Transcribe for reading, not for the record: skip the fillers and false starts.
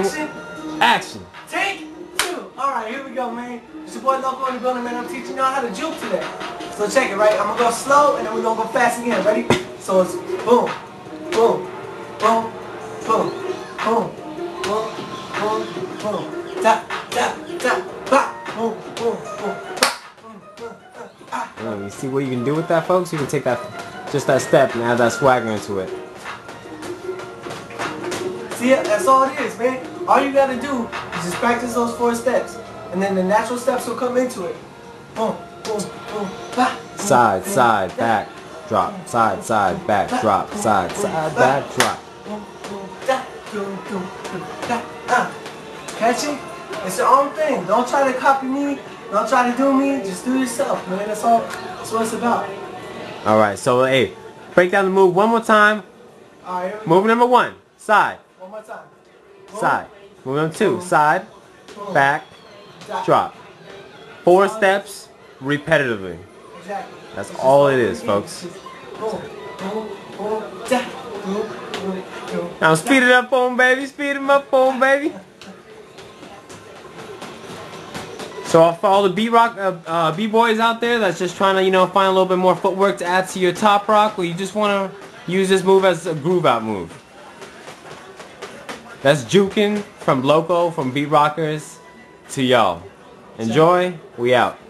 Action. Action. Take two. All right, here we go, man. It's your boy Loco in the building, man. I'm teaching y'all how to juke today. So check it, right? I'm going to go slow, and then we're going to go fast again. Ready? So it's boom, boom, boom, boom, boom, boom, boom, boom, tap, tap, tap, bop, boom, boom, boom, bop, boom, boom, ah. You see what you can do with that, folks? You can take that, just that step, and add that swagger into it. See, that's all it is, man. All you gotta do is just practice those four steps, and then the natural steps will come into it. Boom, boom, boom, bah, boom, side, boom, side, boom, back, drop. Boom, side, side, boom, back, boom, drop. Boom, side, boom, side, back, boom, drop. Boom, boom, da, boom, boom, boom, da, Catch it? It's your own thing. Don't try to copy me. Don't try to do me. Just do yourself, man. That's all. That's what it's about. All right. So hey, break down the move one more time. All right. Here we go. Move number one. Side. One more time. Boom. Side. Move number two. Boom. Side. Boom. Back. Exactly. Drop. Four steps repetitively. Exactly. That's all it is, folks. Boom. Boom. Boom. Da. Boom. Boom. Boom. Now speed it up on baby. Speed him up on baby. So for all the B-boys out there that's just trying to, you know, find a little bit more footwork to add to your top rock, or you just want to use this move as a groove-out move. That's juking from Loco, from Beat Rockers to y'all. Enjoy. We out.